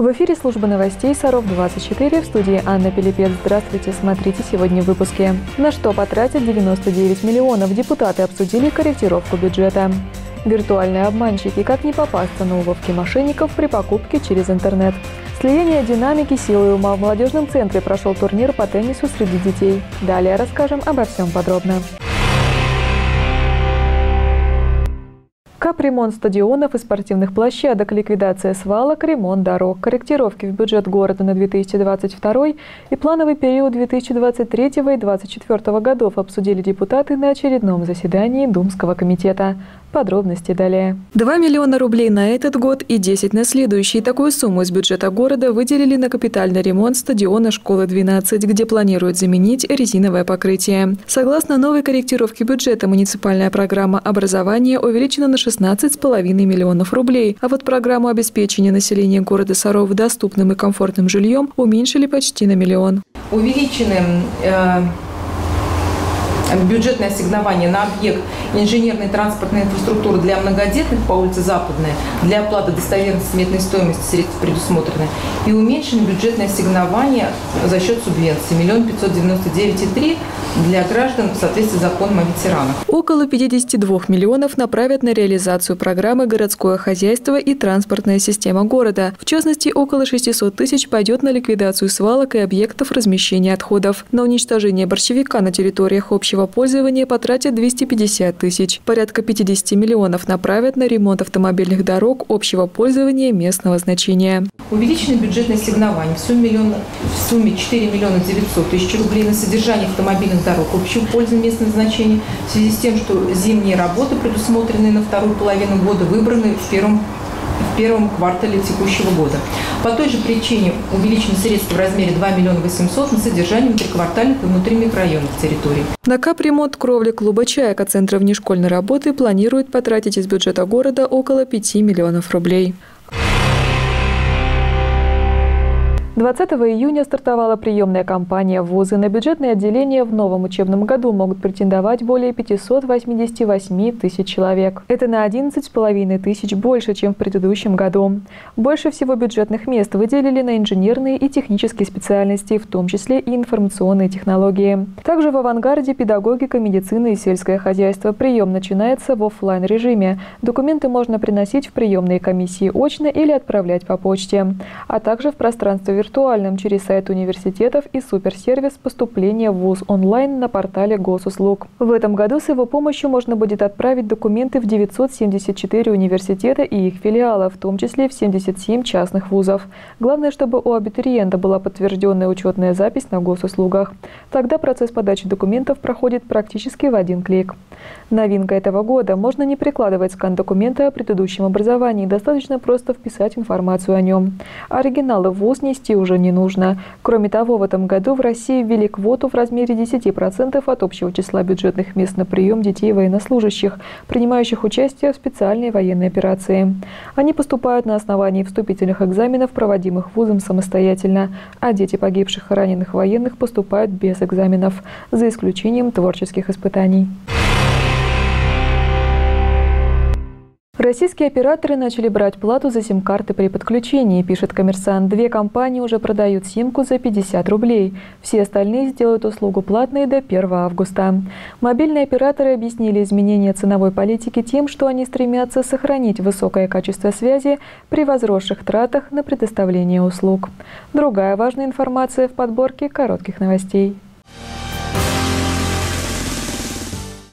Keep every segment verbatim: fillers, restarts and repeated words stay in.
В эфире служба новостей Саров двадцать четыре, в студии Анна Пилипец. Здравствуйте, смотрите сегодня в выпуске. На что потратят девяносто девять миллионов, депутаты обсудили корректировку бюджета. Виртуальные обманщики, как не попасться на уловки мошенников при покупке через интернет. Слияние динамики, силы ума. В молодежном центре прошел турнир по теннису среди детей. Далее расскажем обо всем подробно. Капремонт стадионов и спортивных площадок, ликвидация свалок, ремонт дорог, корректировки в бюджет города на две тысячи двадцать второй и плановый период две тысячи двадцать третьего и две тысячи двадцать четвёртого годов обсудили депутаты на очередном заседании Думского комитета. Подробности далее. два миллиона рублей на этот год и десять на следующий. Такую сумму из бюджета города выделили на капитальный ремонт стадиона школы двенадцать, где планируют заменить резиновое покрытие. Согласно новой корректировке бюджета, муниципальная программа образования увеличена на шестнадцать с половиной миллионов рублей. А вот программу обеспечения населения города Саров доступным и комфортным жильем уменьшили почти на миллион. Увеличены э бюджетное ассигнование на объект инженерной транспортной инфраструктуры для многодетных по улице Западная для оплаты достоверной сметной стоимости средств предусмотренной и уменьшено бюджетное ассигнование за счет субвенции один миллион пятьсот девяносто девять и три для граждан в соответствии с законом о ветеранах. Около пятидесяти двух миллионов направят на реализацию программы «Городское хозяйство и транспортная система города». В частности, около шестисот тысяч пойдет на ликвидацию свалок и объектов размещения отходов. На уничтожение борщевика на территориях общего пользования потратят двести пятьдесят тысяч. Порядка пятидесяти миллионов направят на ремонт автомобильных дорог общего пользования местного значения. Увеличено бюджетное ассигнование в сумме, миллиона, в сумме четыре миллиона девятьсот тысяч рублей на содержание автомобильных дорог общего пользования местного значения в связи с тем, что зимние работы, предусмотренные на вторую половину года, выбраны в первом в первом квартале текущего года. По той же причине увеличены средства в размере два миллиона восемьсот на содержание внутриквартальных и внутримикрорайонных территорий. На капремонт кровли клуба «Чайка» Центра внешкольной работы планируют потратить из бюджета города около пяти миллионов рублей. двадцатого июня стартовала приемная кампания. Вузы на бюджетное отделение в новом учебном году могут претендовать более пятисот восьмидесяти восьми тысяч человек. Это на одиннадцать с половиной тысяч больше, чем в предыдущем году. Больше всего бюджетных мест выделили на инженерные и технические специальности, в том числе и информационные технологии. Также в авангарде педагогика, медицина и сельское хозяйство. Прием начинается в офлайн-режиме. Документы можно приносить в приемные комиссии очно или отправлять по почте, а также в пространстве виртуальным через сайт университетов и суперсервис поступления в вуз онлайн на портале Госуслуг. В этом году с его помощью можно будет отправить документы в девятьсот семьдесят четыре университета и их филиала, в том числе в семьдесят семь частных вузов. Главное, чтобы у абитуриента была подтвержденная учетная запись на Госуслугах. Тогда процесс подачи документов проходит практически в один клик. Новинка этого года – можно не прикладывать скан документа о предыдущем образовании, достаточно просто вписать информацию о нем. Оригиналы в вуз нести уже не нужно. Кроме того, в этом году в России ввели квоту в размере десяти процентов от общего числа бюджетных мест на прием детей военнослужащих, принимающих участие в специальной военной операции. Они поступают на основании вступительных экзаменов, проводимых вузом самостоятельно, а дети погибших и раненых военных поступают без экзаменов, за исключением творческих испытаний. Российские операторы начали брать плату за сим-карты при подключении, пишет «Коммерсант». Две компании уже продают симку за пятьдесят рублей. Все остальные сделают услугу платной до первого августа. Мобильные операторы объяснили изменение ценовой политики тем, что они стремятся сохранить высокое качество связи при возросших тратах на предоставление услуг. Другая важная информация в подборке коротких новостей.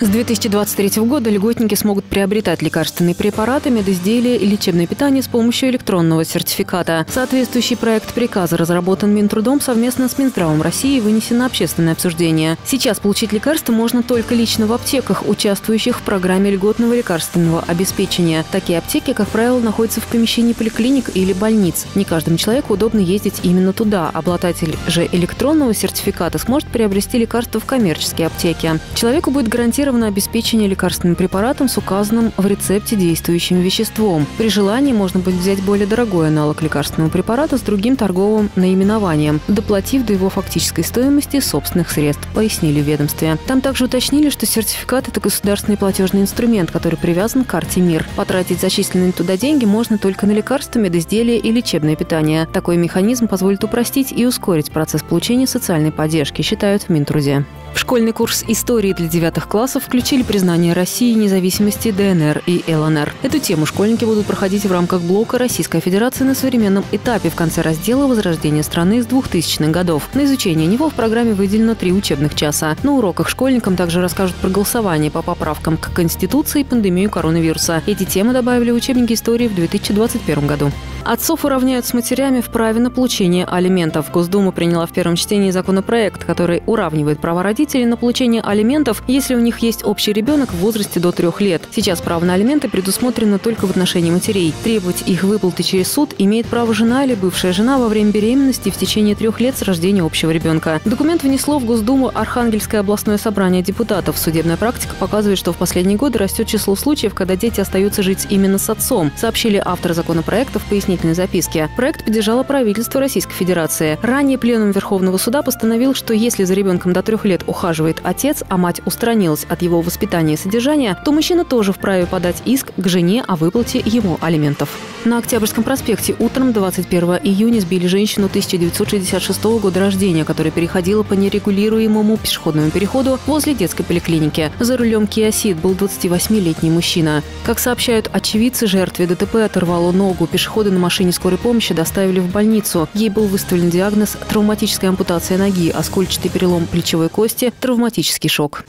С две тысячи двадцать третьего года льготники смогут приобретать лекарственные препараты, медизделия и лечебное питание с помощью электронного сертификата. Соответствующий проект приказа разработан Минтрудом совместно с Минздравом России и вынесен на общественное обсуждение. Сейчас получить лекарства можно только лично в аптеках, участвующих в программе льготного лекарственного обеспечения. Такие аптеки, как правило, находятся в помещении поликлиник или больниц. Не каждому человеку удобно ездить именно туда. Обладатель же электронного сертификата сможет приобрести лекарства в коммерческие аптеки. Человеку будет гарантировано запланировано обеспечение лекарственным препаратом с указанным в рецепте действующим веществом. При желании можно будет взять более дорогой аналог лекарственного препарата с другим торговым наименованием, доплатив до его фактической стоимости собственных средств, пояснили в ведомстве. Там также уточнили, что сертификат – это государственный платежный инструмент, который привязан к карте МИР. Потратить зачисленные туда деньги можно только на лекарства, медизделия и лечебное питание. Такой механизм позволит упростить и ускорить процесс получения социальной поддержки, считают в Минтруде. В школьный курс истории для девятых классов включили признание России независимости Д Н Р и Л Н Р. Эту тему школьники будут проходить в рамках блока «Российская Федерация на современном этапе» в конце раздела «Возрождение страны» с двухтысячных годов. На изучение него в программе выделено три учебных часа. На уроках школьникам также расскажут про голосование по поправкам к Конституции и пандемию коронавируса. Эти темы добавили в учебники истории в две тысячи двадцать первом году. Отцов уравняют с матерями в праве на получение алиментов. Госдума приняла в первом чтении законопроект, который уравнивает права родителей на получение алиментов, если у них есть общий ребенок в возрасте до трех лет. Сейчас право на алименты предусмотрено только в отношении матерей. Требовать их выплаты через суд имеет право жена или бывшая жена во время беременности в течение трех лет с рождения общего ребенка. Документ внесло в Госдуму Архангельское областное собрание депутатов. Судебная практика показывает, что в последние годы растет число случаев, когда дети остаются жить именно с отцом, сообщили авторы законопроекта в пояснении записки. Проект поддержало правительство Российской Федерации. Ранее Пленум Верховного суда постановил, что если за ребенком до трех лет ухаживает отец, а мать устранилась от его воспитания и содержания, то мужчина тоже вправе подать иск к жене о выплате ему алиментов. На Октябрьском проспекте утром двадцать первого июня сбили женщину тысяча девятьсот шестьдесят шестого года рождения, которая переходила по нерегулируемому пешеходному переходу возле детской поликлиники. За рулем «Киа Сид» был двадцативосьмилетний мужчина. Как сообщают очевидцы, жертве Д Т П оторвало ногу. Пешеходы на машине скорой помощи доставили в больницу. Ей был выставлен диагноз «травматическая ампутация ноги», оскольчатый перелом плечевой кости, травматический шок.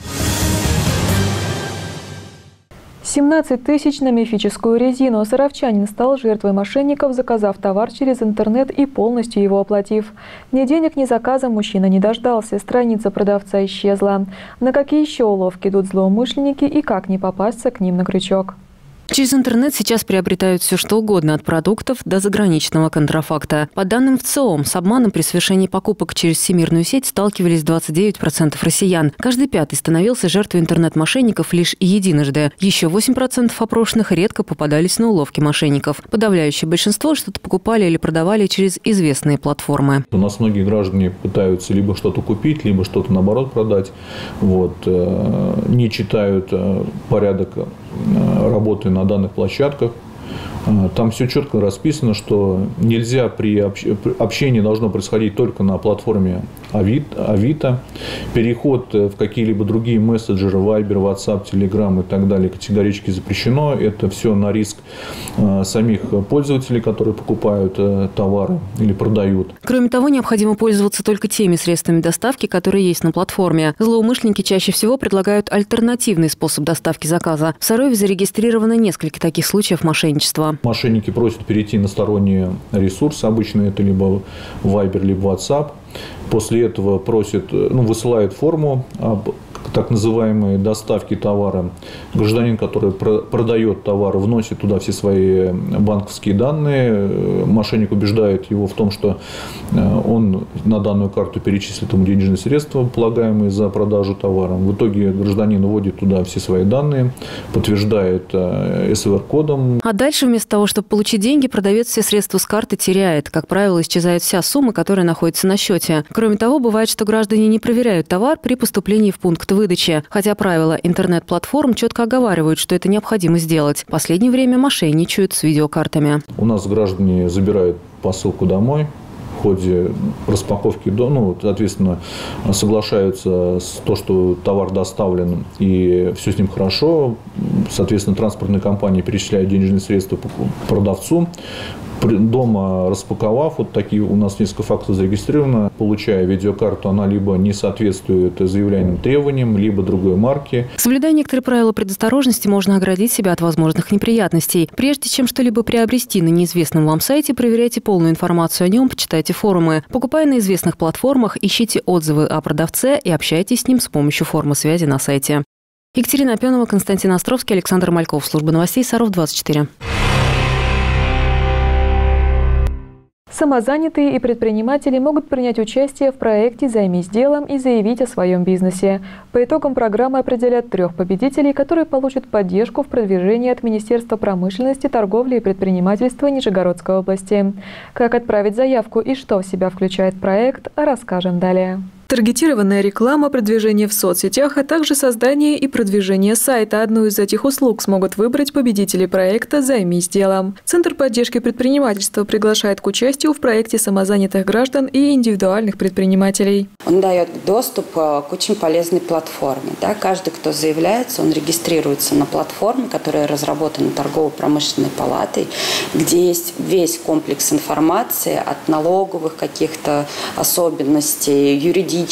семнадцать тысяч на мифическую резину. Саровчанин стал жертвой мошенников, заказав товар через интернет и полностью его оплатив. Ни денег, ни заказа мужчина не дождался. Страница продавца исчезла. На какие еще уловки идут злоумышленники и как не попасться к ним на крючок? Через интернет сейчас приобретают все что угодно, от продуктов до заграничного контрафакта. По данным В Ц И О М, с обманом при совершении покупок через всемирную сеть сталкивались двадцать девять процентов россиян. Каждый пятый становился жертвой интернет-мошенников лишь единожды. Еще восемь процентов опрошенных редко попадались на уловки мошенников. Подавляющее большинство что-то покупали или продавали через известные платформы. У нас многие граждане пытаются либо что-то купить, либо что-то наоборот продать. Вот. Не читают порядок работы на данных площадках. Там все четко расписано, что нельзя при общении должно происходить только на платформе Авито. Переход в какие-либо другие мессенджеры, Вайбер, Ватсап, Телеграм и так далее категорически запрещено. Это все на риск самих пользователей, которые покупают товары или продают. Кроме того, необходимо пользоваться только теми средствами доставки, которые есть на платформе. Злоумышленники чаще всего предлагают альтернативный способ доставки заказа. В Сарове зарегистрировано несколько таких случаев мошенничества. Мошенники просят перейти на сторонние ресурсы, обычно это либо Вайбер, либо Ватсап. После этого просят, ну, высылают форму об так называемой доставке товара. Гражданин, который продает товар, вносит туда все свои банковские данные. Мошенник убеждает его в том, что он на данную карту перечислит ему денежные средства, полагаемые за продажу товара. В итоге гражданин вводит туда все свои данные, подтверждает С В Р-кодом. А дальше вместо того, чтобы получить деньги, продавец все средства с карты теряет. Как правило, исчезает вся сумма, которая находится на счете. Кроме того, бывает, что граждане не проверяют товар при поступлении в пункт выдачи, хотя правила интернет-платформ четко оговаривают, что это необходимо сделать. В последнее время мошенничают с видеокартами. У нас граждане забирают посылку домой. В ходе распаковки, ну, соответственно, соглашаются с то, что товар доставлен и все с ним хорошо. Соответственно, транспортная компания перечисляет денежные средства продавцу. Дома распаковав, вот такие у нас несколько фактов зарегистрировано, получая видеокарту, она либо не соответствует заявляемым требованиям, либо другой марке. Соблюдая некоторые правила предосторожности, можно оградить себя от возможных неприятностей. Прежде чем что-либо приобрести на неизвестном вам сайте, проверяйте полную информацию о нем, почитайте форумы. Покупая на известных платформах, ищите отзывы о продавце и общайтесь с ним с помощью формы связи на сайте. Екатерина Пенова, Константин Островский, Александр Мальков. Служба новостей Саров двадцать четыре. Самозанятые и предприниматели могут принять участие в проекте «Займись делом» и заявить о своем бизнесе. По итогам программы определят трех победителей, которые получат поддержку в продвижении от Министерства промышленности, торговли и предпринимательства Нижегородской области. Как отправить заявку и что в себя включает проект, расскажем далее. Таргетированная реклама, продвижение в соцсетях, а также создание и продвижение сайта. Одну из этих услуг смогут выбрать победители проекта «Займись делом». Центр поддержки предпринимательства приглашает к участию в проекте самозанятых граждан и индивидуальных предпринимателей. Он дает доступ к очень полезной платформе. Да? Каждый, кто заявляется, он регистрируется на платформе, которая разработана Торгово-промышленной палатой, где есть весь комплекс информации от налоговых каких-то особенностей, юридических,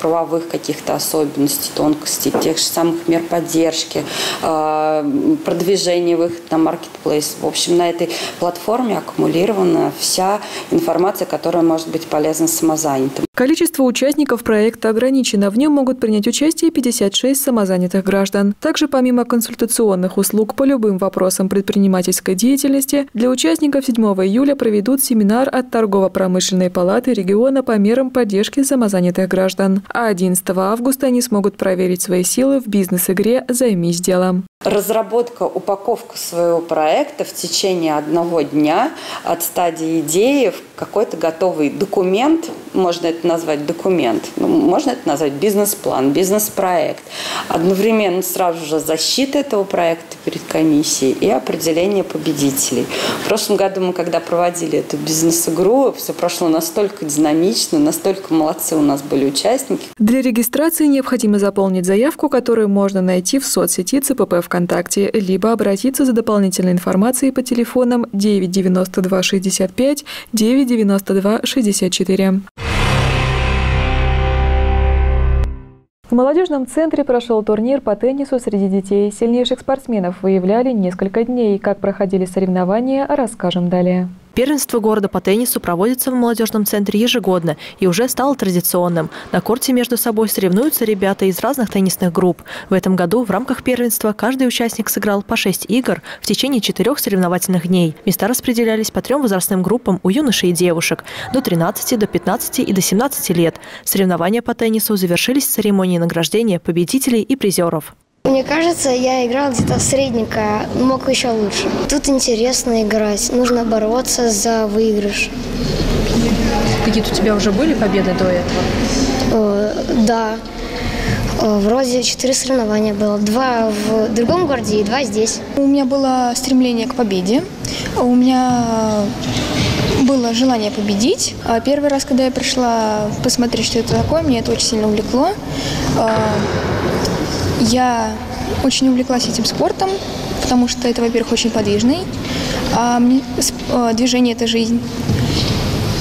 правовых каких-то особенностей, тонкостей, тех же самых мер поддержки, продвижения выхода на маркетплейс. В общем, на этой платформе аккумулирована вся информация, которая может быть полезна самозанятым. Количество участников проекта ограничено. В нем могут принять участие пятьдесят шесть самозанятых граждан. Также помимо консультационных услуг по любым вопросам предпринимательской деятельности, для участников седьмого июля проведут семинар от Торгово-промышленной палаты региона по мерам поддержки самозанятых граждан. А одиннадцатого августа они смогут проверить свои силы в бизнес-игре «Займись делом». Разработка, упаковка своего проекта в течение одного дня от стадии идеи в какой-то готовый документ, можно это назвать документ, можно это назвать бизнес-план, бизнес-проект. Одновременно сразу же защита этого проекта перед комиссией и определение победителей. В прошлом году мы, когда проводили эту бизнес-игру, все прошло настолько динамично, настолько молодцы у нас были участники. Для регистрации необходимо заполнить заявку, которую можно найти в соцсети ЦПП ВКонтакте, либо обратиться за дополнительной информацией по телефонам девять девяносто два шестьдесят пять, девять девяносто два шестьдесят четыре. В молодежном центре прошел турнир по теннису среди детей. Сильнейших спортсменов выявляли несколько дней. Как проходили соревнования, расскажем далее. Первенство города по теннису проводится в молодежном центре ежегодно и уже стало традиционным. На корте между собой соревнуются ребята из разных теннисных групп. В этом году в рамках первенства каждый участник сыграл по шесть игр в течение четырех соревновательных дней. Места распределялись по трем возрастным группам у юношей и девушек – до тринадцати, до пятнадцати и до семнадцати лет. Соревнования по теннису завершились церемонией награждения победителей и призеров. Мне кажется, я играл где-то средненько, мог еще лучше. Тут интересно играть, нужно бороться за выигрыш. Какие-то у тебя уже были победы до этого? О, да. О, вроде четыре соревнования было. Два в другом городе и два здесь. У меня было стремление к победе. У меня было желание победить. Первый раз, когда я пришла посмотреть, что это такое, меня это очень сильно увлекло. Я очень увлеклась этим спортом, потому что это, во-первых, очень подвижный, а мне, а, движение – это жизнь.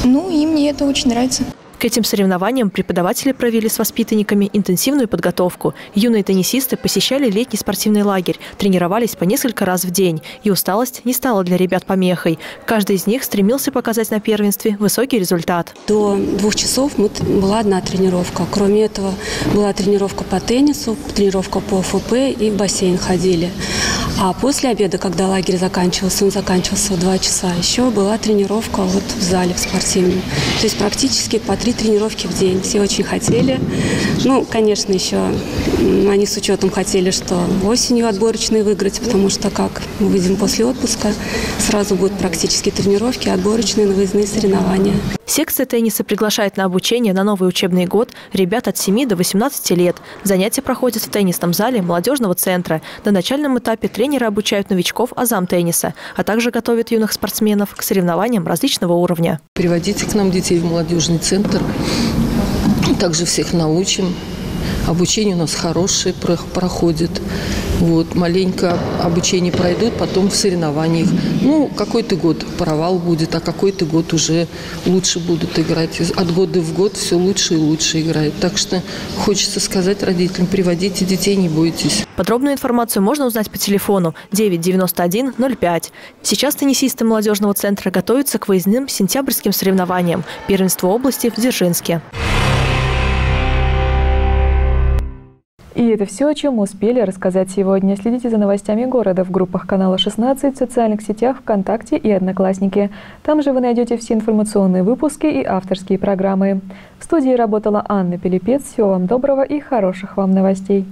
Ну и мне это очень нравится. К этим соревнованиям преподаватели провели с воспитанниками интенсивную подготовку. Юные теннисисты посещали летний спортивный лагерь, тренировались по несколько раз в день. И усталость не стала для ребят помехой. Каждый из них стремился показать на первенстве высокий результат. До двух часов была одна тренировка. Кроме этого, была тренировка по теннису, тренировка по эф пэ и в бассейн ходили. А после обеда, когда лагерь заканчивался, он заканчивался в два часа, еще была тренировка вот в зале в спортивном. То есть практически по три тренировки в день. Все очень хотели. Ну, конечно, еще они с учетом хотели, что осенью отборочные выиграть, потому что, как мы выйдем после отпуска, сразу будут практически тренировки, отборочные, на выездные соревнования. Секция тенниса приглашает на обучение на новый учебный год ребят от семи до восемнадцати лет. Занятия проходят в теннисном зале молодежного центра. На начальном этапе тренеры обучают новичков азам тенниса, а также готовят юных спортсменов к соревнованиям различного уровня. Приводите к нам детей в молодежный центр. Также всех научим. Обучение у нас хорошее проходит. Вот, маленько обучение пройдут, потом в соревнованиях. Ну, какой-то год провал будет, а какой-то год уже лучше будут играть. От года в год все лучше и лучше играет. Так что хочется сказать родителям, приводите детей, не бойтесь. Подробную информацию можно узнать по телефону девять девяносто один ноль пять. Сейчас теннисисты молодежного центра готовятся к выездным сентябрьским соревнованиям. Первенство области в Дзержинске. И это все, о чем мы успели рассказать сегодня. Следите за новостями города в группах канала шестнадцать, в социальных сетях ВКонтакте и Одноклассники. Там же вы найдете все информационные выпуски и авторские программы. В студии работала Анна Пилипец. Всего вам доброго и хороших вам новостей.